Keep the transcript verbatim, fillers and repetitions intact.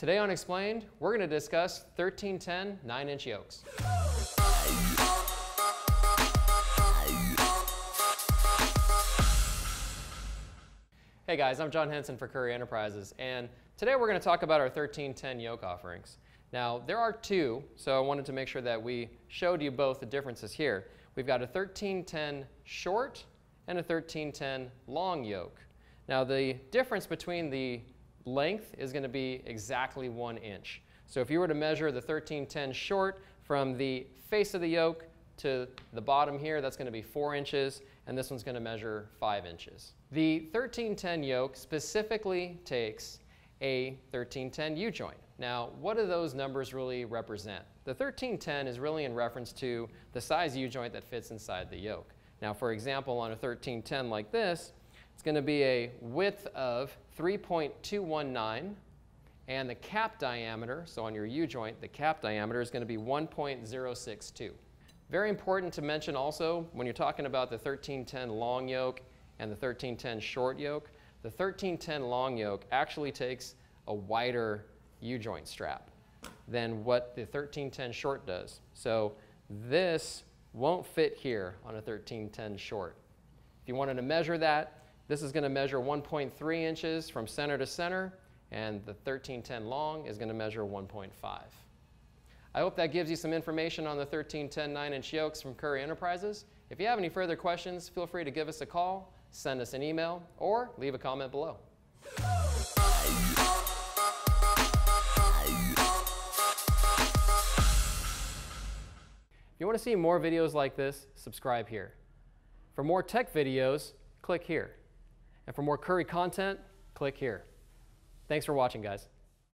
Today on Explained, we're going to discuss thirteen ten nine inch yokes. Hey guys, I'm John Henson for Currie Enterprises, and today we're going to talk about our thirteen ten yoke offerings. Now, there are two, so I wanted to make sure that we showed you both the differences here. We've got a thirteen ten short and a thirteen ten long yoke. Now, the difference between the length is going to be exactly one inch. So if you were to measure the thirteen ten short from the face of the yoke to the bottom here, that's going to be four inches, and this one's going to measure five inches. The thirteen ten yoke specifically takes a thirteen ten U-joint. Now, what do those numbers really represent? The thirteen ten is really in reference to the size U-joint that fits inside the yoke. Now, for example, on a thirteen ten like this, it's going to be a width of three point two one nine, and the cap diameter, so on your U-joint, the cap diameter is going to be one point zero six two. Very important to mention also, when you're talking about the thirteen ten long yoke and the thirteen ten short yoke, the thirteen ten long yoke actually takes a wider U-joint strap than what the thirteen ten short does. So this won't fit here on a thirteen ten short. If you wanted to measure that, this is going to measure one point three inches from center to center, and the thirteen ten long is going to measure one point five. I hope that gives you some information on the thirteen ten nine inch yokes from Currie Enterprises. If you have any further questions, feel free to give us a call, send us an email, or leave a comment below. If you want to see more videos like this, subscribe here. For more tech videos, click here. And for more Currie content, click here. Thanks for watching, guys.